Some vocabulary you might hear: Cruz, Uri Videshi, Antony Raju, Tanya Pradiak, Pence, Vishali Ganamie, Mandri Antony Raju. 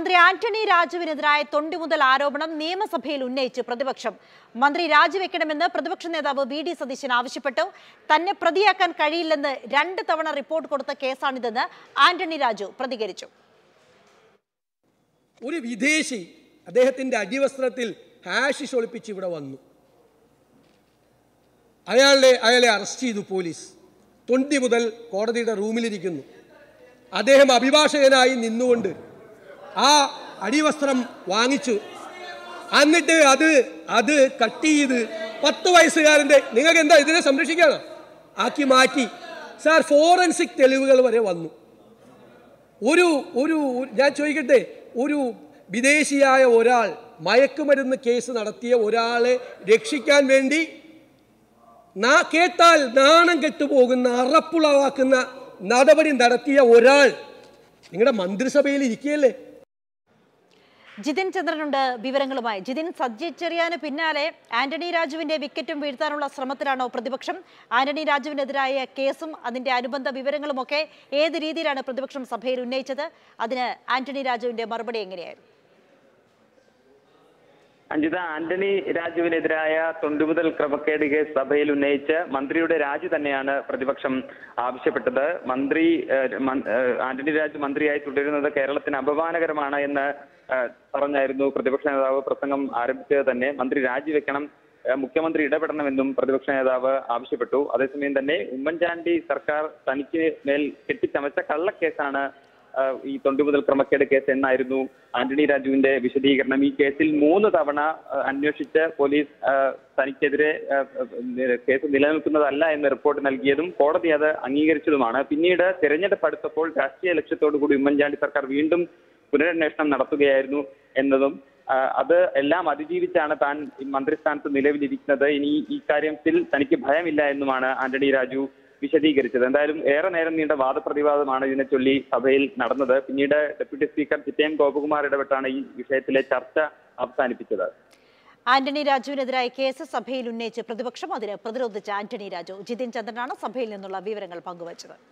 Mandri Antony Raju in the Rai, Tondi Mudalarobanam, name a subhill nature, Pradivaksham. Mandri Raju Academy, production at the BD Sadishin Avishipato, Tanya Pradiak and Kadil and the Randatavana report got the case under the Antony Raju, Pradigarichu. Uri Videshi, they had in the Adivastratil, Hashish Olipichivanu. Ayale arrested the police. Tondi Mudal, coordinator Rumiligan. Adeham Abibasha and I in Nundu. Ah, Adivastram Wangichu. And the other Kati, Patuaisar and Ningaganda is there some Rishigana. Akimaki, sir, forensic television over one. Uru, that you day, Uru, Videsia oral, Mayakumad in the case and Aratia orale, Rexikan Vendi Na Ketal, Nan and Ketubogan, Rapula Wakana, Nadabad in Daratia oral. Mandrisabeli Kele. Jidin Chandra Biverangalumai, Jidin Sajitariana Pinale, Antony Raju in a victim with Sramatarano Pradivaksham, Antony Raju in a Draya Kesum, and then the Adubanda Biverangalumoke, either either and a production subheru nature, other Antony Raju in the Marbadi. And the Antony Raju in a Draya, Tundubal Kravakade, Subhelu nature, Mandri Raju than Pradivaksham Abshapata, Mandri Antony Raju Mandri, I took another Kerala and Abavana in the Saranayadu, Prediction of Prasangam, Arab, the name, Antony Raju Vekanam, Mukhyamantri Dapatanam, Prediction as our Abshipatu, others mean the name, Umanjandi, Sarkar, Taniki, Mel, Kitty Tamasa, Kala Kesana, Tondubal Kramakade case in Nairudu, Antony Raju in the Vishali Ganamie case, Moon of Avana, and Yoshita, police, Sanikedre, case of Nilam Kunala in the report in Algiadum, for the other Angigar Chilumana, Pinida, Serenata Partapol, Tassia, Lecture to Umanjandi Sarkar Windum. National Naratu and the other Elam Adiji Chanatan in Mandristan to Nilevikanada in Ikarium still, Taniki Bhamila and Mana, Antony Raju, Vishadi Geritan. And I am Aaron in the Vada Pradiva, Mana Unituli, Avail, Narada, Pinida, Deputy Speaker, Pitam Gokumar, Redatani, Vishatila Charta, Absani Pichada. Antony Raju in the Rai cases, Subhail in nature, Pradivaksham, the brother of the Antony Raju, Jidin Chandrana, Subhail in the Lavivangal Pangovachava.